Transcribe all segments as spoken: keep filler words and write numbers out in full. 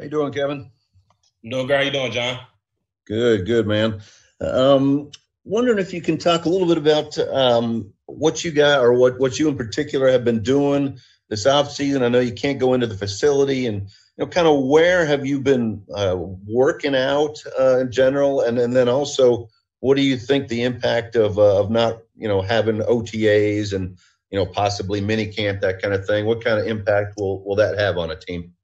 How you doing, Kevin? I'm doing great. How you doing, John? Good, good, man. Um, wondering if you can talk a little bit about um, what you got or what, what you in particular have been doing this offseason. I know you can't go into the facility, and you know, kind of where have you been uh, working out uh, in general, and, and then also what do you think the impact of uh, of not you know having O T As and you know possibly mini camp, that kind of thing? What kind of impact will will that have on a team?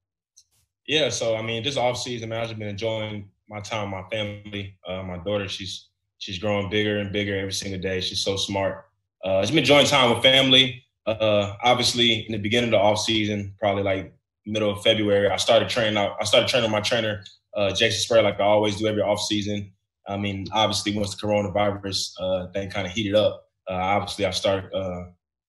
Yeah, so I mean, this offseason, man, I've just been enjoying my time with my family. Uh, my daughter, she's she's growing bigger and bigger every single day. She's so smart. Uh, I've been enjoying time with family. Uh, obviously, in the beginning of the offseason, probably like middle of February, I started training. I started training my trainer, uh, Jackson Spray, like I always do every offseason. I mean, obviously, once the coronavirus uh, thing kind of heated up, uh, obviously, I started uh,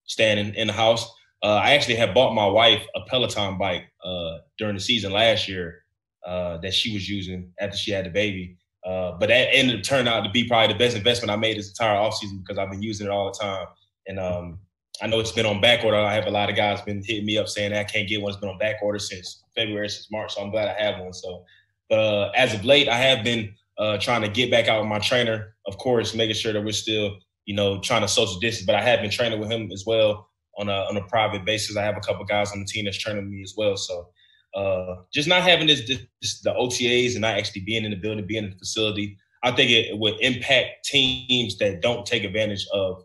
staying in, in the house. Uh, I actually had bought my wife a Peloton bike uh, during the season last year uh, that she was using after she had the baby. Uh, but that ended up turning out to be probably the best investment I made this entire offseason because I've been using it all the time. And um, I know it's been on back order. I have a lot of guys been hitting me up saying I can't get one. It's been on back order since February, since March. So I'm glad I have one. So, but uh, as of late, I have been uh, trying to get back out with my trainer, of course, making sure that we're still, you know, trying to social distance. But I have been training with him as well on a on a private basis. I have a couple guys on the team that's training me as well. So uh, just not having this, this the O T As and not actually being in the building, being in the facility, I think it would impact teams that don't take advantage of,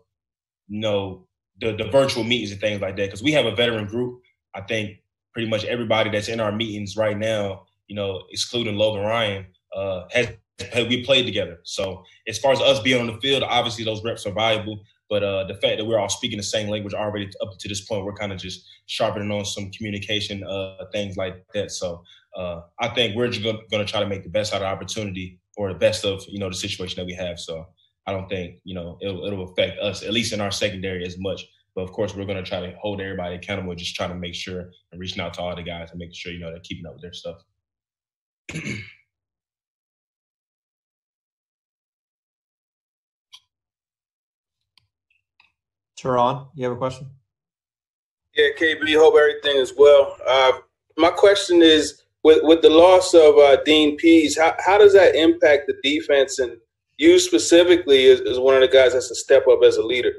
you know, the, the virtual meetings and things like that. Because we have a veteran group. I think pretty much everybody that's in our meetings right now, you know, excluding Logan Ryan, uh, has, has we played together. So as far as us being on the field, obviously those reps are valuable. But uh, the fact that we're all speaking the same language already up to this point, we're kind of just sharpening on some communication, uh, things like that. So uh, I think we're just going to try to make the best out of opportunity or the best of, you know, the situation that we have. So I don't think, you know, it'll, it'll affect us, at least in our secondary, as much. But, of course, we're going to try to hold everybody accountable and just trying to make sure and reaching out to all the guys and making sure, you know, they're keeping up with their stuff. Teron, you have a question? Yeah, K B, hope everything is well. Uh, my question is, with, with the loss of uh, Dean Pees, how, how does that impact the defense? And you specifically is, is one of the guys that's a step up as a leader.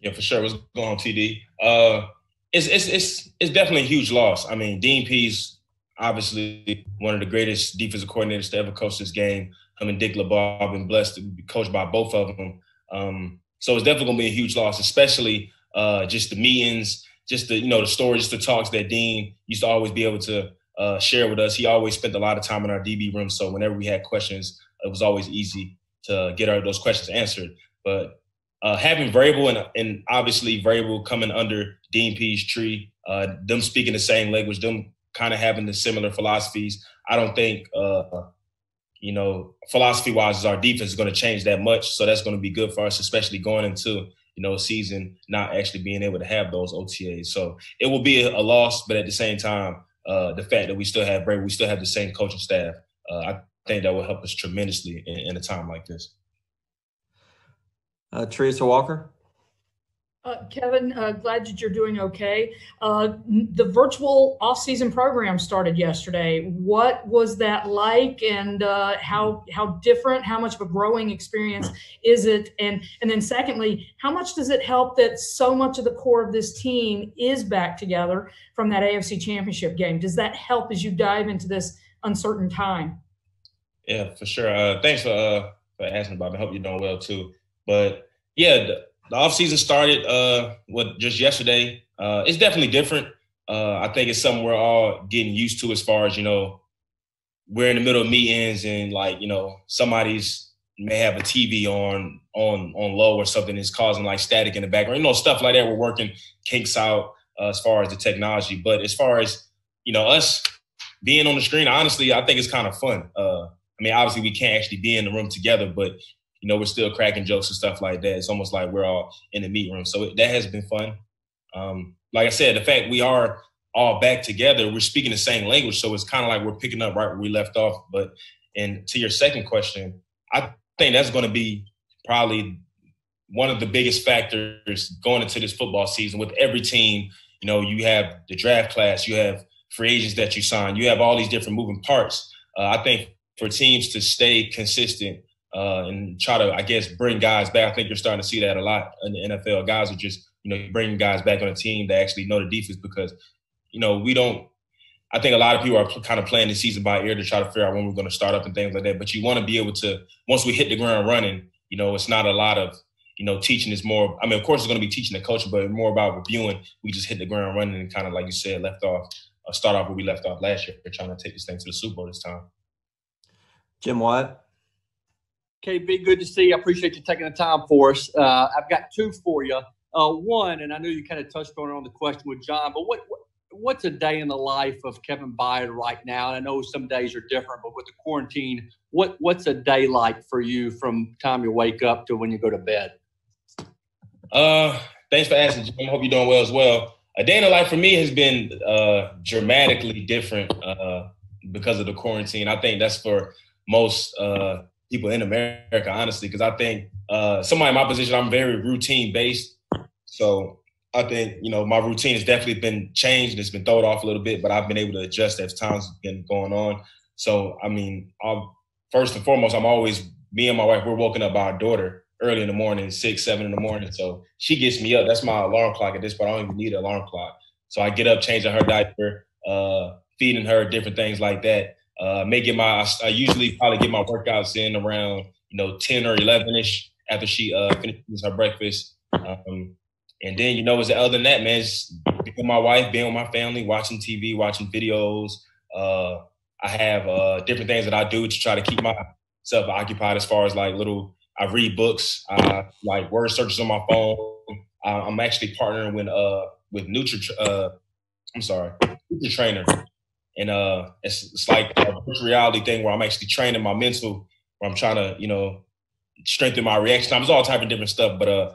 Yeah, for sure. What's going on, T D? Uh, it's, it's, it's, it's definitely a huge loss. I mean, Dean Pees, obviously one of the greatest defensive coordinators to ever coach this game. Him and Dick LeBarb have been blessed to be coached by both of them. Um, so it's definitely going to be a huge loss, especially uh, just the meetings, just the, you know, the stories, the talks that Dean used to always be able to uh, share with us. He always spent a lot of time in our D B room. So whenever we had questions, it was always easy to get our, those questions answered. But uh, having Vrabel and, and obviously Vrabel coming under Dean Pees' tree, uh, them speaking the same language, them kind of having the similar philosophies, I don't think, uh, you know, philosophy-wise, our defense is going to change that much. So that's going to be good for us, especially going into, you know, season, not actually being able to have those O T As. So it will be a loss, but at the same time, uh, the fact that we still have Vrabel, we still have the same coaching staff, uh, I think that will help us tremendously in, in a time like this. Uh, Teresa Walker. Uh, Kevin, uh, glad that you're doing okay. Uh, the virtual off-season program started yesterday. What was that like, and uh, how how different, how much of a growing experience is it? And and then secondly, how much does it help that so much of the core of this team is back together from that A F C Championship game? Does that help as you dive into this uncertain time? Yeah, for sure. Uh, thanks for, uh, for asking about it. I hope you're doing well, too. But, yeah, the, the offseason started uh, with just yesterday. Uh, it's definitely different. Uh, I think it's something we're all getting used to as far as, you know, we're in the middle of meetings and, like, you know, somebody's may have a T V on on on low or something that's causing, like, static in the background. You know, stuff like that. We're working kinks out uh, as far as the technology. But as far as, you know, us being on the screen, honestly, I think it's kind of fun. Uh, I mean, obviously, we can't actually be in the room together, but – you know, we're still cracking jokes and stuff like that. It's almost like we're all in the meeting room. So it, that has been fun. Um, like I said, the fact we are all back together, we're speaking the same language. So it's kind of like we're picking up right where we left off. But and to your second question, I think that's going to be probably one of the biggest factors going into this football season with every team. You know, you have the draft class, you have free agents that you sign. You have all these different moving parts. Uh, I think for teams to stay consistent uh, and try to, I guess, bring guys back, I think you're starting to see that a lot in the N F L. Guys are just, you know, bringing guys back on a team that actually know the defense because, you know, we don't – I think a lot of people are kind of playing the season by ear to try to figure out when we're going to start up and things like that. But you want to be able to – once we hit the ground running, you know, it's not a lot of – you know, teaching is more, I mean, of course, it's going to be teaching the culture, but more about reviewing. We just hit the ground running and kind of, like you said, left off, uh, start off where we left off last year. We're trying to take this thing to the Super Bowl this time. Jim Watt. K B, good to see you. I appreciate you taking the time for us. Uh, I've got two for you. Uh, one, and I know you kind of touched on it on the question with John, but what, what what's a day in the life of Kevin Byard right now? And I know some days are different, but with the quarantine, what what's a day like for you from time you wake up to when you go to bed? Uh, thanks for asking, Jim. I hope you're doing well as well. A day in the life for me has been uh, dramatically different uh, because of the quarantine. I think that's for most uh, people in America, honestly, because I think uh, somebody in my position, I'm very routine-based. So I think, you know, my routine has definitely been changed and it's been thrown off a little bit, but I've been able to adjust as time's been going on. So, I mean, I'm, first and foremost, I'm always, me and my wife, we're woken up by our daughter early in the morning, six, seven in the morning. So she gets me up. That's my alarm clock at this point. I don't even need an alarm clock. So I get up, changing her diaper, uh, feeding her, different things like that. Uh, making my, I usually probably get my workouts in around, you know, ten or eleven-ish after she uh, finishes her breakfast. Um, and then, you know, it's other than that, man, it's being with my wife, being with my family, watching T V, watching videos. Uh, I have uh, different things that I do to try to keep myself occupied as far as like little, I read books, I like word searches on my phone. I'm actually partnering with uh with nutri uh I'm sorry, nutri trainer, and uh it's, it's like a virtual reality thing where I'm actually training my mental, where I'm trying to you know strengthen my reaction times, all type of different stuff. But uh,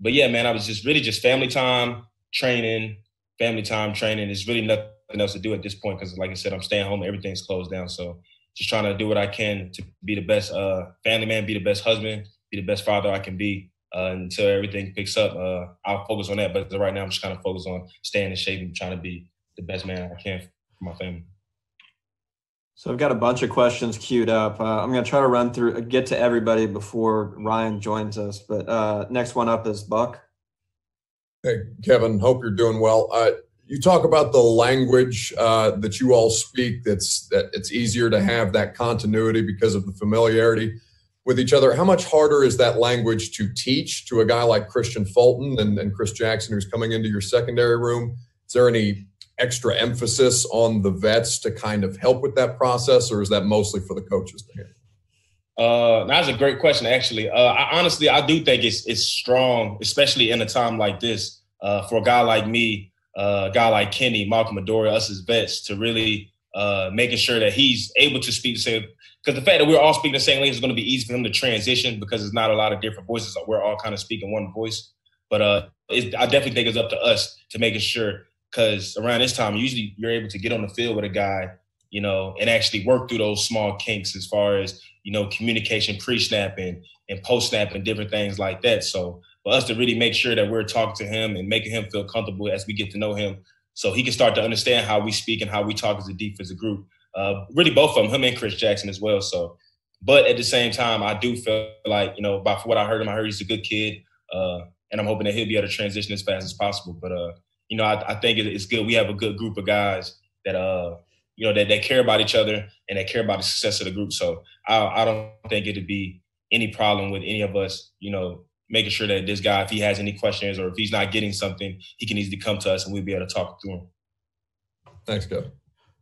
but yeah, man, I was just really just family time, training, family time, training. There's really nothing else to do at this point because, like I said, I'm staying home. Everything's closed down, so. Just trying to do what I can to be the best uh, family man, be the best husband, be the best father I can be uh, until everything picks up. Uh, I'll focus on that. But right now, I'm just kind of focused on staying in shape and trying to be the best man I can for my family. So I've got a bunch of questions queued up. Uh, I'm going to try to run through, get to everybody before Ryan joins us. But uh, next one up is Buck. Hey, Kevin, hope you're doing well. Uh, You talk about the language uh, that you all speak, that's, that it's easier to have that continuity because of the familiarity with each other. How much harder is that language to teach to a guy like Christian Fulton and, and Chris Jackson, who's coming into your secondary room? Is there any extra emphasis on the vets to kind of help with that process, or is that mostly for the coaches to handle? Uh, that's a great question, actually. Uh, I, honestly, I do think it's, it's strong, especially in a time like this, uh, for a guy like me, Uh, a guy like Kenny, Malcolm Adoria, us as vets, to really uh, making sure that he's able to speak the same. Because the fact that we're all speaking the same language is going to be easy for him to transition because there's not a lot of different voices. We're all kind of speaking one voice. But uh, it, I definitely think it's up to us to making sure, because around this time, usually you're able to get on the field with a guy, you know, and actually work through those small kinks as far as, you know, communication pre-snap and, and post-snap and different things like that. So for us to really make sure that we're talking to him and making him feel comfortable as we get to know him so he can start to understand how we speak and how we talk as a defensive group, uh, really both of them, him and Chris Jackson as well. So, but at the same time, I do feel like, you know, by what I heard him, I heard he's a good kid, uh, and I'm hoping that he'll be able to transition as fast as possible. But, uh, you know, I, I think it's good. We have a good group of guys that, uh, you know, that, that care about each other and that care about the success of the group. So I, I don't think it would be any problem with any of us, you know, making sure that this guy, if he has any questions or if he's not getting something, he can easily come to us and we'll be able to talk through him. Thanks, Kevin.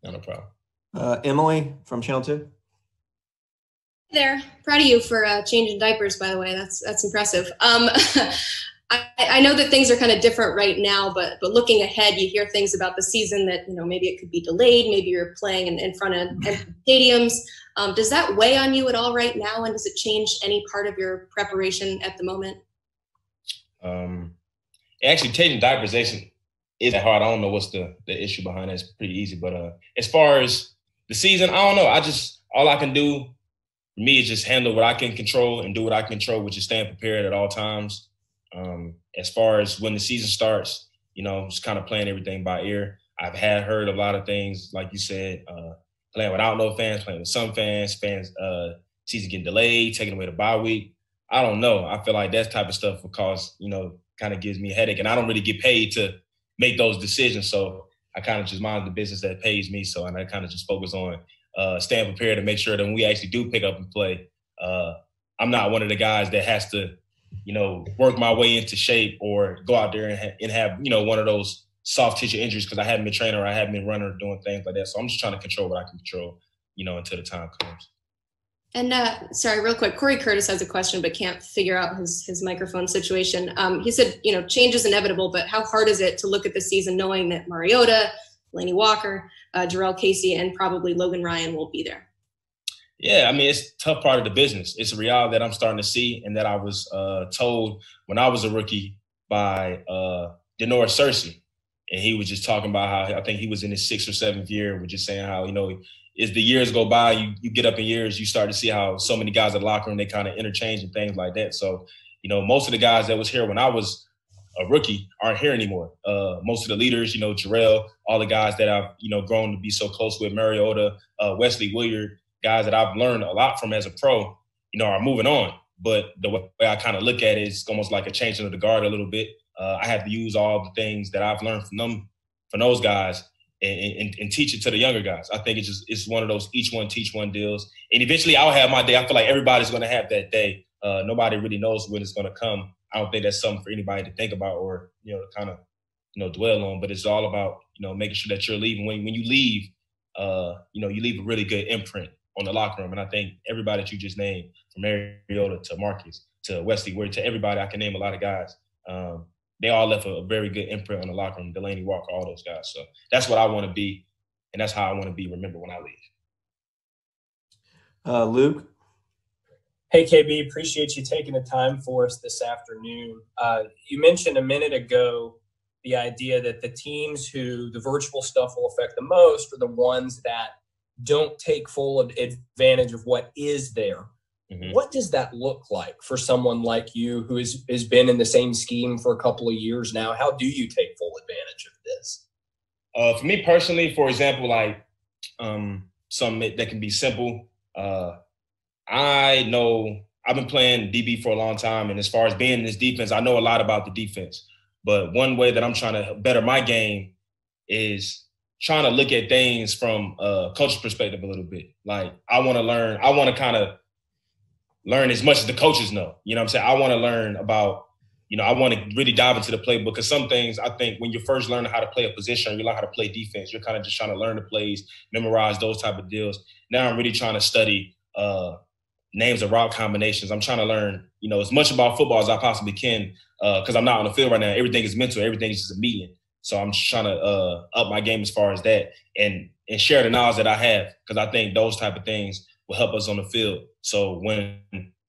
Not a problem. Uh, Emily from Channel two. Hey there. Proud of you for uh, changing diapers, by the way. That's that's impressive. Um, I, I know that things are kind of different right now, but but looking ahead, you hear things about the season that, you know, maybe it could be delayed. Maybe you're playing in, in front of stadiums. Um, does that weigh on you at all right now? And does it change any part of your preparation at the moment? Um, actually, changing diaperization isn't hard. I don't know what's the, the issue behind that. It's pretty easy. But uh, as far as the season, I don't know. I just, all I can do for me is just handle what I can control and do what I can control, which is staying prepared at all times. Um, as far as when the season starts, you know, just kind of playing everything by ear. I've had heard a lot of things, like you said, uh, playing without no fans, playing with some fans, fans uh, season getting delayed, taking away the bye week. I don't know. I feel like that type of stuff will cause, you know, kind of gives me a headache, and I don't really get paid to make those decisions. So I kind of just mind the business that pays me. So and I kind of just focus on uh, staying prepared to make sure that when we actually do pick up and play, uh, I'm not one of the guys that has to, you know, work my way into shape or go out there and, ha- and have, you know, one of those soft tissue injuries because I haven't been training or I haven't been running or doing things like that. So I'm just trying to control what I can control, you know, until the time comes. And uh, sorry, real quick, Corey Curtis has a question, but can't figure out his, his microphone situation. Um, he said, you know, change is inevitable, but how hard is it to look at the season knowing that Mariota, Delaney Walker, uh, Jarrell Casey, and probably Logan Ryan will be there? Yeah, I mean, it's a tough part of the business. It's a reality that I'm starting to see and that I was uh, told when I was a rookie by uh, Denoris Cersei. And he was just talking about how I think he was in his sixth or seventh year, was just saying how, you know, as the years go by, you you get up in years, you start to see how so many guys in the locker room, they kind of interchange and things like that. So, you know, most of the guys that was here when I was a rookie aren't here anymore. Uh, most of the leaders, you know, Jarrell, all the guys that I've, you know, grown to be so close with, Mariota, uh, Wesley Williard, guys that I've learned a lot from as a pro, you know, are moving on. But the way I kind of look at it, it's almost like a changing of the guard a little bit. Uh, I have to use all the things that I've learned from them, from those guys, and, and, and teach it to the younger guys. I think it's just it's one of those each one teach one deals. And eventually, I'll have my day. I feel like everybody's going to have that day. Uh, nobody really knows when it's going to come. I don't think that's something for anybody to think about or you know kind of you know dwell on. But it's all about you know making sure that you're leaving. When when you leave, uh, you know you leave a really good imprint on the locker room. And I think everybody that you just named, from Mariota to Marcus to Wesley, where to everybody, I can name a lot of guys. Um, They all left a, a very good imprint on the locker room, Delaney Walker, all those guys. So that's what I want to be, and that's how I want to be remembered when I leave. Uh, Luke? Hey, K B, appreciate you taking the time for us this afternoon. Uh, you mentioned a minute ago the idea that the teams who the virtual stuff will affect the most are the ones that don't take full advantage of what is there. Mm-hmm. What does that look like for someone like you who has, has been in the same scheme for a couple of years now? How do you take full advantage of this? Uh, for me personally, for example, like um, something that can be simple. Uh, I know I've been playing D B for a long time. And as far as being in this defense, I know a lot about the defense. But one way that I'm trying to better my game is trying to look at things from a coach's perspective a little bit. Like I want to learn, I want to kind of learn as much as the coaches know. You know what I'm saying? I want to learn about, you know, I want to really dive into the playbook because some things I think when you're first learning how to play a position, you learn how to play defense. You're kind of just trying to learn the plays, memorize those type of deals. Now I'm really trying to study uh, names of route combinations. I'm trying to learn, you know, as much about football as I possibly can because uh, I'm not on the field right now. Everything is mental. Everything is just a meeting. So I'm just trying to uh, up my game as far as that and, and share the knowledge that I have because I think those type of things will help us on the field. So when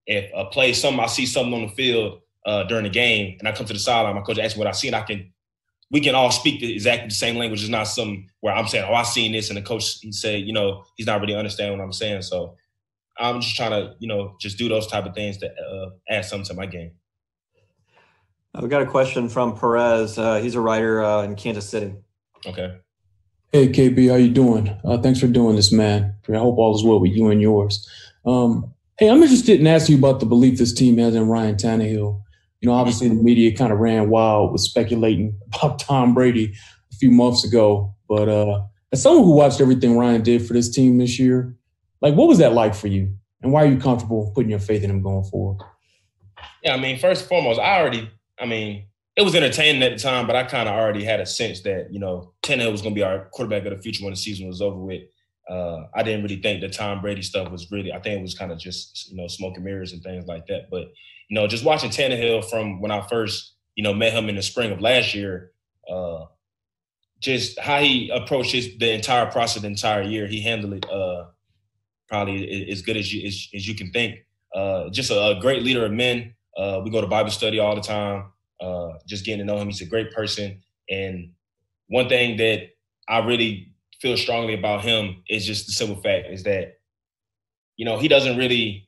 if I play something, I see something on the field uh, during the game, and I come to the sideline, my coach asks me what I see, and I can we can all speak the, exactly the same language. It's not something where I'm saying, "Oh, I seen this," and the coach he said, "You know, he's not really understanding what I'm saying." So I'm just trying to, you know, just do those type of things to uh, add something to my game. I've got a question from Perez. Uh, he's a writer uh, in Kansas City. Okay. Hey, K B, how you doing? Uh, thanks for doing this, man. I hope all is well with you and yours. Um, hey, I'm interested in asking you about the belief this team has in Ryan Tannehill. You know, obviously the media kind of ran wild with speculating about Tom Brady a few months ago. But uh, as someone who watched everything Ryan did for this team this year, like what was that like for you? And why are you comfortable putting your faith in him going forward? Yeah, I mean, first and foremost, I already – I mean – it was entertaining at the time, but I kind of already had a sense that, you know, Tannehill was going to be our quarterback of the future when the season was over with. Uh, I didn't really think the Tom Brady stuff was really – I think it was kind of just, you know, smoke and mirrors and things like that. But, you know, just watching Tannehill from when I first, you know, met him in the spring of last year, uh, just how he approached his, the entire process the entire year, he handled it uh, probably as good as you, as, as you can think. Uh, just a, a great leader of men. Uh, we go to Bible study all the time. Uh, just getting to know him. He's a great person. And one thing that I really feel strongly about him is just the simple fact is that, you know, he doesn't really,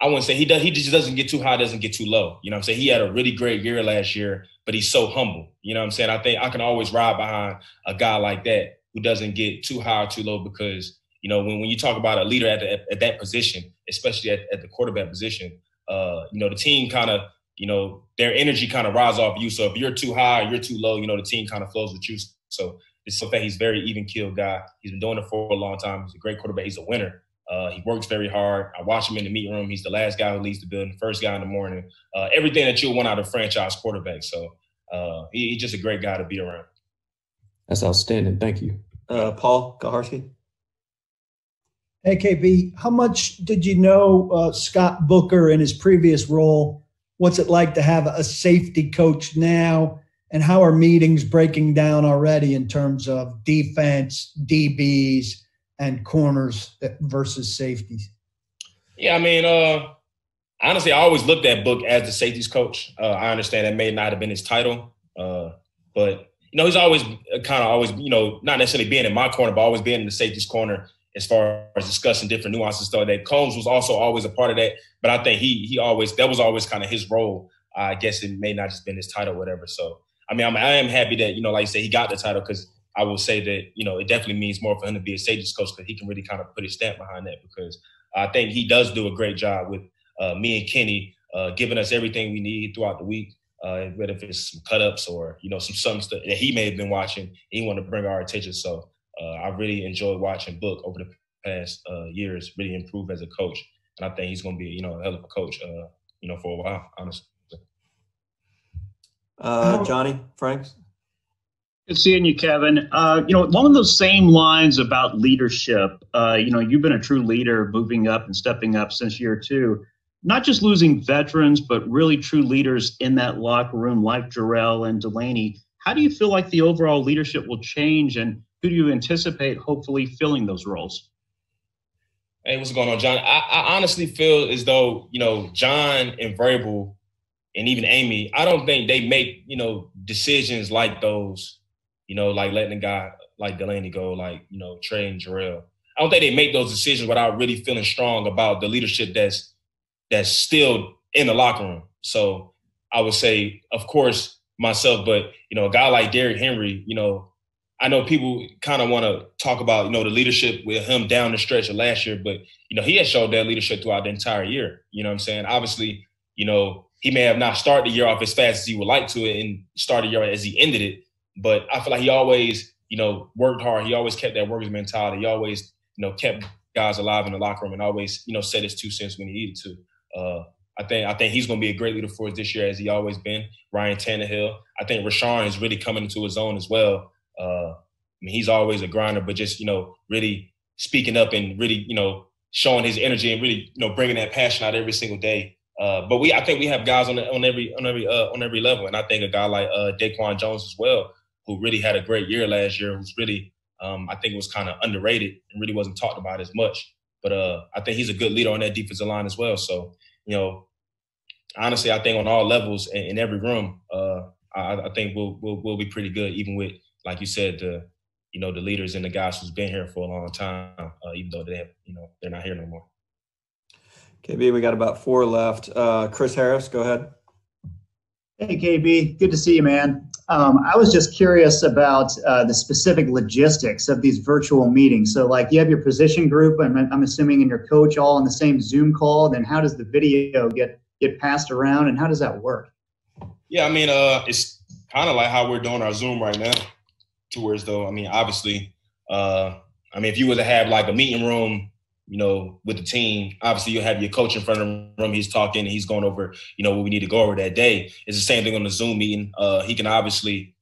I wouldn't say he does. He just doesn't get too high, doesn't get too low. You know what I'm saying? He had a really great year last year, but he's so humble. You know what I'm saying? I think I can always ride behind a guy like that who doesn't get too high or too low because, you know, when, when you talk about a leader at, the, at, at that position, especially at, at the quarterback position, uh, you know, the team kind of, you know, their energy kind of rides off you. So if you're too high, you're too low, you know, the team kind of flows with you. So it's the fact he's a very even-keeled guy. He's been doing it for a long time. He's a great quarterback. He's a winner. Uh, he works very hard. I watch him in the meeting room. He's the last guy who leaves the building, the first guy in the morning. Uh, everything that you'll want out of a franchise quarterback. So uh, he, he's just a great guy to be around. That's outstanding. Thank you. Uh, Paul Kaharski. Hey, K B, how much did you know uh, Scott Booker in his previous role? What's it like to have a safety coach now? And how are meetings breaking down already in terms of defense, D Bs, and corners versus safeties? Yeah, I mean, uh, honestly, I always looked at Book as the safeties coach. Uh, I understand that may not have been his title, uh, but, you know, he's always kind of always, you know, not necessarily being in my corner, but always being in the safeties corner as far as discussing different nuances and stuff. That Combs was also always a part of that, but I think he he always, that was always kind of his role. I guess it may not just been his title or whatever. So, I mean, I'm, I am happy that, you know, like you say, he got the title because I will say that, you know, it definitely means more for him to be a safeties coach because he can really kind of put his stamp behind that because I think he does do a great job with uh, me and Kenny uh, giving us everything we need throughout the week, uh, whether it's some cut-ups or, you know, some some stuff that he may have been watching and he wanted to bring our attention. So uh, I really enjoyed watching Book over the past uh, years really improve as a coach. And I think he's going to be, you know, a hell of a coach, uh, you know, for a while, honestly. Uh, Johnny Franks. Good seeing you, Kevin. Uh, you know, along those same lines about leadership, uh, you know, you've been a true leader moving up and stepping up since year two, not just losing veterans, but really true leaders in that locker room like Jarrell and Delaney. How do you feel like the overall leadership will change and who do you anticipate hopefully filling those roles? Hey, what's going on, John? I, I honestly feel as though, you know, John and Vrabel and even Amy, I don't think they make, you know, decisions like those, you know, like letting a guy like Delaney go, like, you know, Trey and Jarrell. I don't think they make those decisions without really feeling strong about the leadership that's that's still in the locker room. So I would say, of course, myself, but, you know, a guy like Derrick Henry, you know, I know people kind of want to talk about, you know, the leadership with him down the stretch of last year, but, you know, he has showed that leadership throughout the entire year. You know what I'm saying? Obviously, you know, he may have not started the year off as fast as he would like to and started the year as he ended it. But I feel like he always, you know, worked hard. He always kept that workers mentality. He always, you know, kept guys alive in the locker room and always, you know, said his two cents when he needed to. Uh, I think I think he's going to be a great leader for us this year, as he always been. Ryan Tannehill. I think Rashawn is really coming into his own as well. Uh, I mean, he's always a grinder, but just, you know, really speaking up and really, you know, showing his energy and really, you know, bringing that passion out every single day. Uh, but we, I think we have guys on the, on every on every uh, on every level, and I think a guy like uh, Daquan Jones as well, who really had a great year last year, who's really um, I think was kind of underrated and really wasn't talked about as much. But uh, I think he's a good leader on that defensive line as well. So, you know, honestly, I think on all levels in, in every room, uh, I, I think we'll, we'll we'll be pretty good, even with, like you said, the you know the leaders and the guys who's been here for a long time, uh, even though they have, you know they're not here no more. K B, we got about four left. Uh, Chris Harris, go ahead. Hey, K B, good to see you, man. Um, I was just curious about uh, the specific logistics of these virtual meetings. So, like, you have your position group, I'm, I'm assuming, and your coach all on the same Zoom call. Then how does the video get, get passed around, and how does that work? Yeah, I mean, uh, it's kind of like how we're doing our Zoom right now, towards though, I mean, obviously, uh, I mean, if you were to have, like, a meeting room, you know, with the team, obviously you'll have your coach in front of the room. He's talking and he's going over, you know, what we need to go over that day. It's the same thing on the Zoom meeting. Uh, he can obviously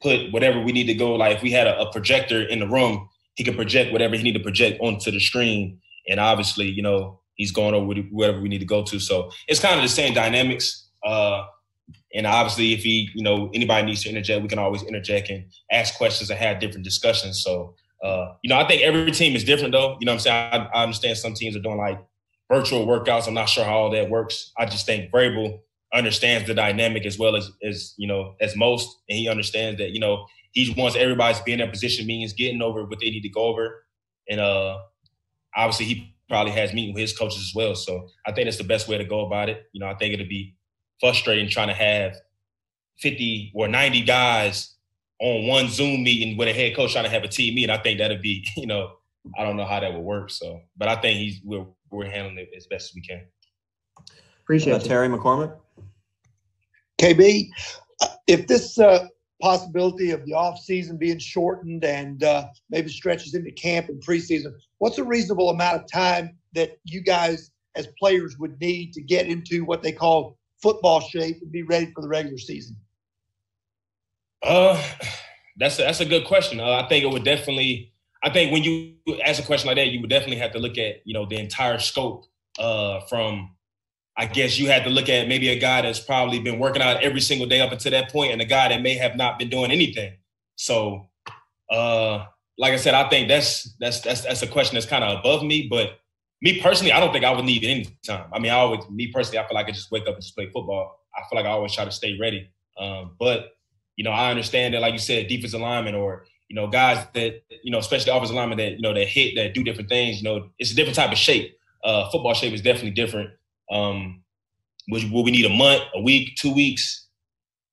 put whatever we need to go. Like if we had a, a projector in the room, he could project whatever he need to project onto the screen. And obviously, you know, he's going over whatever we need to go to. So it's kind of the same dynamics. Uh, and obviously if he, you know, anybody needs to interject, we can always interject and ask questions and have different discussions. So, Uh, you know, I think every team is different, though. You know what I'm saying? I, I understand some teams are doing, like, virtual workouts. I'm not sure how all that works. I just think Vrabel understands the dynamic as well as, as you know, as most. And he understands that, you know, he wants everybody to be in their position, means getting over what they need to go over. And uh, obviously he probably has meeting with his coaches as well. So I think that's the best way to go about it. You know, I think it'd be frustrating trying to have fifty or ninety guys on one Zoom meeting with a head coach trying to have a team meeting. I think that'd be, you know, I don't know how that would work. So, but I think he's we're we're handling it as best as we can. Appreciate uh, it. Terry McCormick. K B, if this uh, possibility of the offseason being shortened and uh, maybe stretches into camp and preseason, what's a reasonable amount of time that you guys as players would need to get into what they call football shape and be ready for the regular season? Uh, that's a, that's a good question. Uh, I think it would definitely – I think when you ask a question like that, you would definitely have to look at, you know, the entire scope uh, from – I guess you had to look at maybe a guy that's probably been working out every single day up until that point and a guy that may have not been doing anything. So, uh, like I said, I think that's that's that's that's a question that's kind of above me. But me personally, I don't think I would need any time. I mean, I always, me personally, I feel like I just wake up and just play football. I feel like I always try to stay ready. Um, but, you know, I understand that, like you said, defensive linemen or, you know, guys that, you know, especially offensive linemen that, you know, that hit, that do different things, you know, it's a different type of shape. Uh, football shape is definitely different. Um, which will we need a month, a week, two weeks?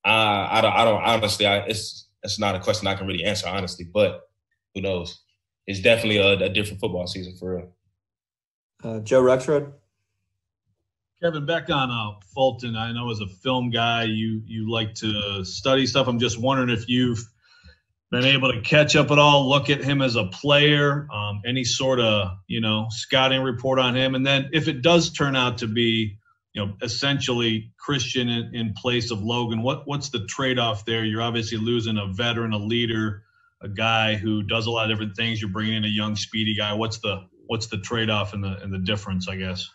Uh, I don't, I don't, honestly, I, it's, it's not a question I can really answer, honestly, but who knows? It's definitely a, a different football season for real. Uh, Joe Rexrod. Kevin, back on uh, Fulton, I know as a film guy, you, you like to study stuff. I'm just wondering if you've been able to catch up at all, look at him as a player, um, any sort of, you know, scouting report on him. And then if it does turn out to be, you know, essentially Christian in, in place of Logan, what what's the trade-off there? You're obviously losing a veteran, a leader, a guy who does a lot of different things. You're bringing in a young, speedy guy. What's the what's the trade-off and the and the difference, I guess?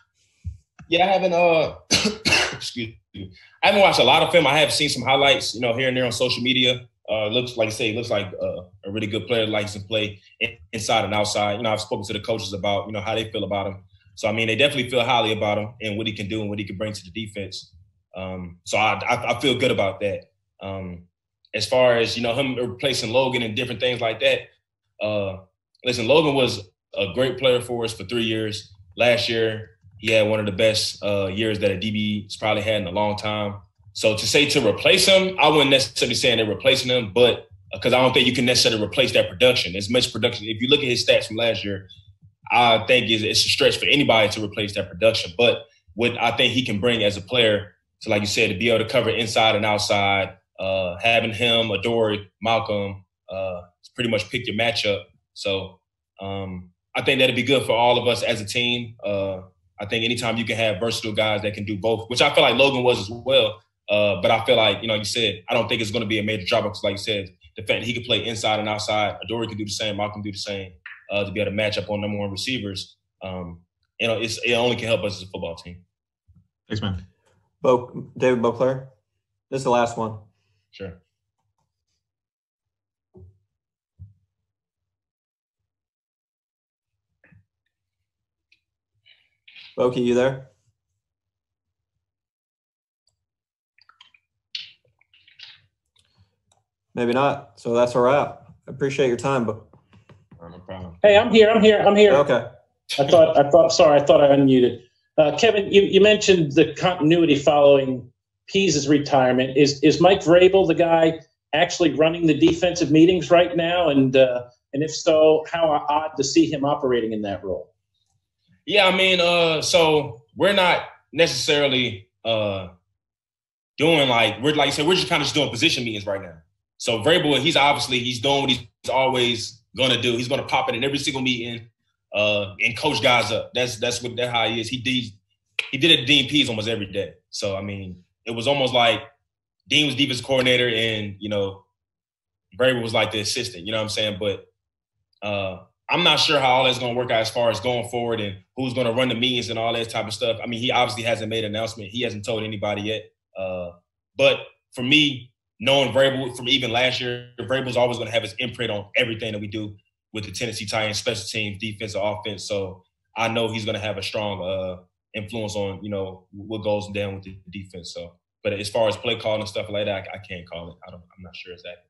Yeah, I haven't uh, excuse me. I haven't watched a lot of film. I have seen some highlights, you know, here and there on social media. Uh, looks like I say, looks like uh, a really good player that likes to play inside and outside. You know, I've spoken to the coaches about, you know, how they feel about him. So, I mean, they definitely feel highly about him and what he can do and what he can bring to the defense. Um, so I, I, I feel good about that. Um, as far as, you know, him replacing Logan and different things like that. Uh, listen, Logan was a great player for us for three years. Last year, he had one of the best uh, years that a D B's probably had in a long time. So to say to replace him, I wouldn't necessarily say they're replacing him, but because I don't think you can necessarily replace that production. As much production, if you look at his stats from last year, I think it's, it's a stretch for anybody to replace that production. But what I think he can bring as a player, so like you said, to be able to cover inside and outside, uh, having him, Adoree, Malcolm, uh, pretty much pick your matchup. So um, I think that'd be good for all of us as a team. Uh, I think anytime you can have versatile guys that can do both, which I feel like Logan was as well. Uh, but I feel like, you know, you said, I don't think it's going to be a major drop off. Like you said, the fact that he could play inside and outside, Adoree can do the same, Malcolm do the same, uh, to be able to match up on number one receivers. Um, you know, it's, it only can help us as a football team. Thanks, man. Bo, David Beauclair, this is the last one. Sure. Bo, can you there? Maybe not. So that's a wrap. I appreciate your time, but no problem. Hey, I'm here. I'm here. I'm here. Okay. I thought. I thought. Sorry, I thought I unmuted. Uh, Kevin, you, you mentioned the continuity following Pees' retirement. Is is Mike Vrabel the guy actually running the defensive meetings right now? And uh, and if so, how odd to see him operating in that role. Yeah, I mean, uh, so we're not necessarily uh, doing like we're like you said. We're just kind of just doing position meetings right now. So Vrabel, he's obviously, he's doing what he's always going to do. He's going to pop in in every single meeting uh, and coach guys up. That's that's what that's how he is. He did, he did it at Dean Pees almost every day. So, I mean, it was almost like Dean was defense coordinator and, you know, Vrabel was like the assistant, you know what I'm saying? But uh, I'm not sure how all that's going to work out as far as going forward and who's going to run the meetings and all that type of stuff. I mean, he obviously hasn't made an announcement. He hasn't told anybody yet. Uh, but for me, knowing Vrabel from even last year, Vrabel's always going to have his imprint on everything that we do with the Tennessee Titans, special teams, defense, offense. So I know he's going to have a strong uh, influence on, you know, what goes down with the defense. So, but as far as play calling and stuff like that, I, I can't call it. I don't, I'm not sure exactly.